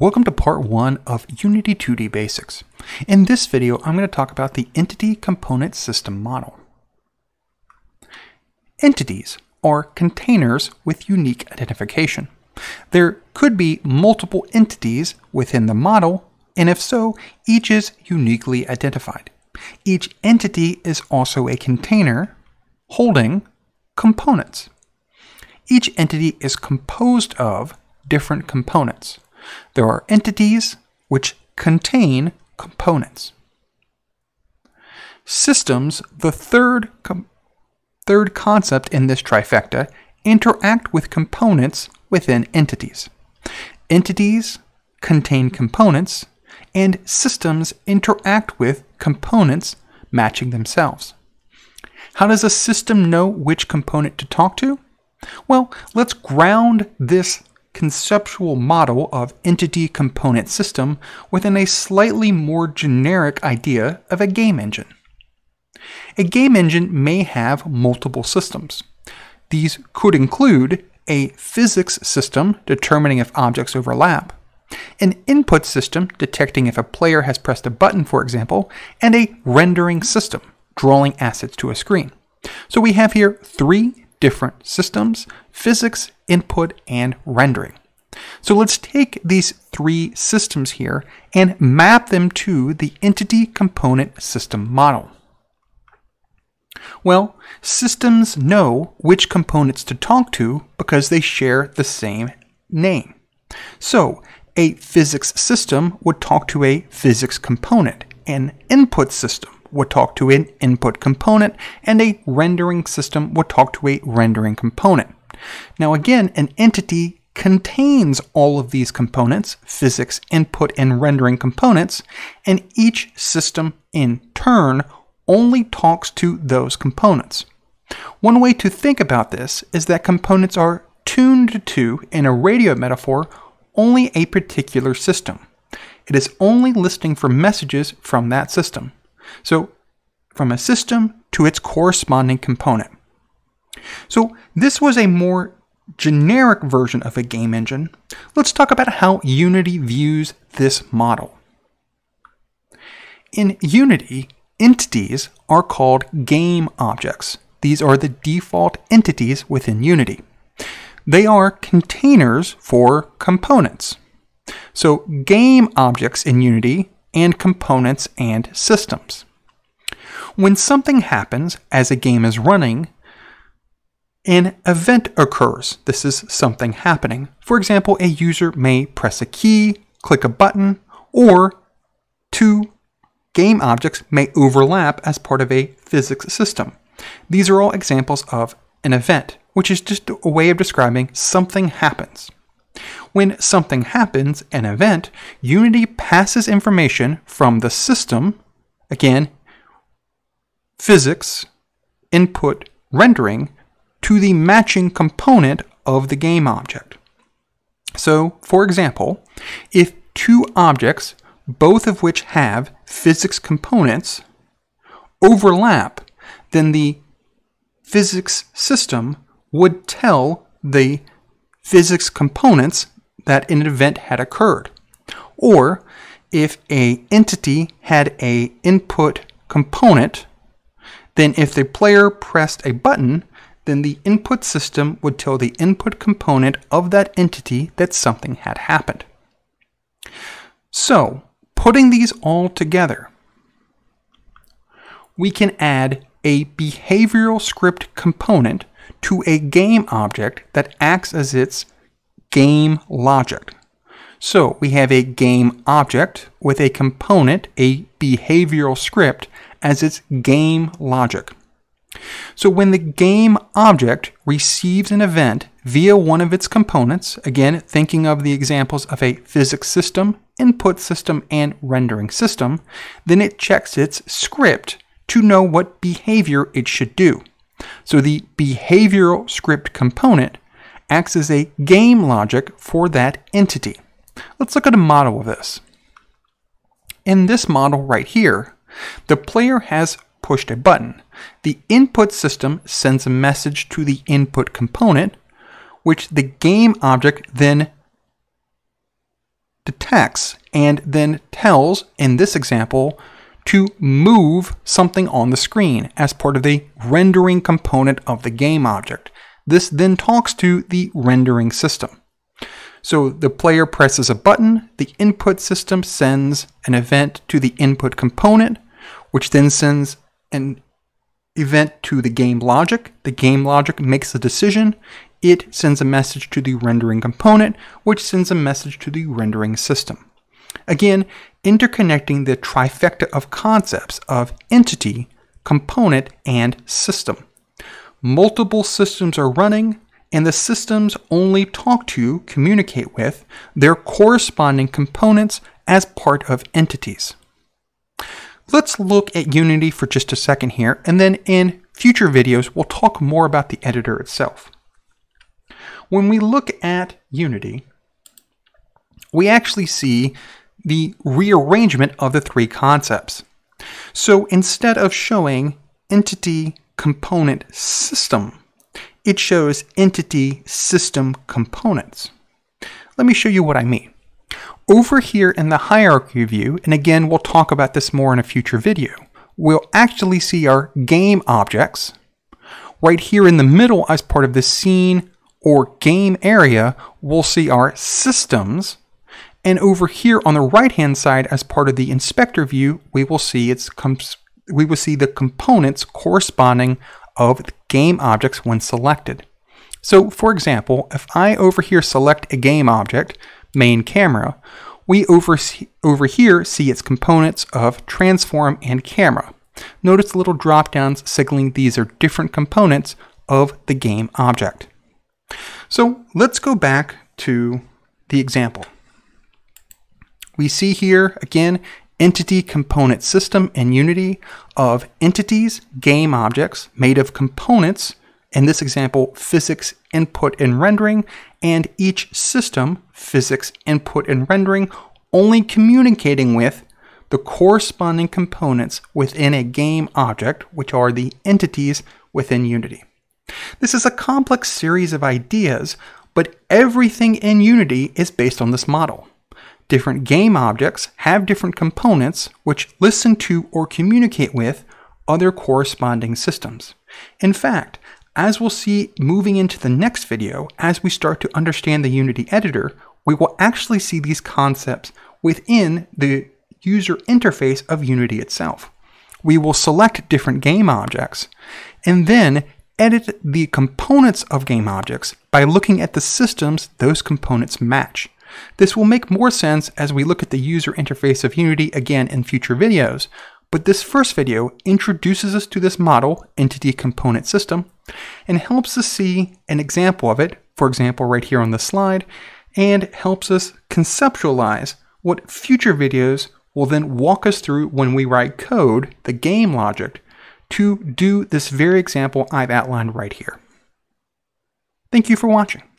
Welcome to part one of Unity 2D Basics. In this video, I'm going to talk about the Entity Component System model. Entities are containers with unique identification. There could be multiple entities within the model, and if so, each is uniquely identified. Each entity is also a container holding components. Each entity is composed of different components. There are entities which contain components. Systems, the third concept in this trifecta, interact with components within entities. Entities contain components, and systems interact with components matching themselves. How does a system know which component to talk to? Well, let's ground this conceptual model of entity component system within a slightly more generic idea of a game engine. A game engine may have multiple systems. These could include a physics system determining if objects overlap, an input system detecting if a player has pressed a button, for example, and a rendering system drawing assets to a screen. So we have here three different systems: physics, input, and rendering. So let's take these three systems here and map them to the entity component system model. Well, systems know which components to talk to because they share the same name. So a physics system would talk to a physics component, an input system would talk to an input component, and a rendering system would talk to a rendering component. Now again, an entity contains all of these components, physics, input, and rendering components, and each system in turn only talks to those components. One way to think about this is that components are tuned to, in a radio metaphor, only a particular system. It is only listening for messages from that system. So, from a system to its corresponding component. So, this was a more generic version of a game engine. Let's talk about how Unity views this model. In Unity, entities are called game objects. These are the default entities within Unity. They are containers for components. So, game objects in Unity and components and systems. When something happens as a game is running, an event occurs. This is something happening. For example, a user may press a key, click a button, or two game objects may overlap as part of a physics system. These are all examples of an event, which is just a way of describing something happens. When something happens, an event, Unity passes information from the system, again, physics, input, rendering, to the matching component of the game object. So, for example, if two objects, both of which have physics components, overlap, then the physics system would tell the physics components that an event had occurred. Or if an entity had an input component, then if the player pressed a button, then the input system would tell the input component of that entity that something had happened. So, putting these all together, we can add a behavioral script component to a game object that acts as its game logic. So we have a game object with a component, a behavioral script, as its game logic. So when the game object receives an event via one of its components, again thinking of the examples of a physics system, input system, and rendering system, then it checks its script to know what behavior it should do. So the behavioral script component acts as a game logic for that entity. Let's look at a model of this. In this model right here, the player has pushed a button. The input system sends a message to the input component, which the game object then detects and then tells, in this example, to move something on the screen as part of the rendering component of the game object. This then talks to the rendering system. So the player presses a button, the input system sends an event to the input component, which then sends an event to the game logic makes a decision, it sends a message to the rendering component, which sends a message to the rendering system. Again, interconnecting the trifecta of concepts of entity, component, and system. Multiple systems are running, and the systems only talk to, communicate with, their corresponding components as part of entities. Let's look at Unity for just a second here, and then in future videos we'll talk more about the editor itself. When we look at Unity, we actually see the rearrangement of the three concepts. So instead of showing entity component system, it shows entity system components. Let me show you what I mean. Over here in the hierarchy view, and again we'll talk about this more in a future video, we'll actually see our game objects right here in the middle as part of the scene or game area. We'll see our systems, and over here on the right hand side as part of the inspector view we will see the components corresponding of the game objects when selected. So for example, if I over here select a game object, main camera, we over here see its components of transform and camera. Notice the little drop downs signaling these are different components of the game object. So let's go back to the example. We see here again entity component system in Unity of entities, game objects made of components, in this example physics, input, and rendering, and each system, physics, input, and rendering, only communicating with the corresponding components within a game object, which are the entities within Unity. This is a complex series of ideas, but everything in Unity is based on this model. Different game objects have different components which listen to or communicate with other corresponding systems. In fact, as we'll see moving into the next video, as we start to understand the Unity editor, we will actually see these concepts within the user interface of Unity itself. We will select different game objects and then edit the components of game objects by looking at the systems those components match. This will make more sense as we look at the user interface of Unity again in future videos, but this first video introduces us to this model, Entity Component System, and helps us see an example of it, for example right here on the slide, and helps us conceptualize what future videos will then walk us through when we write code, the game logic, to do this very example I've outlined right here. Thank you for watching.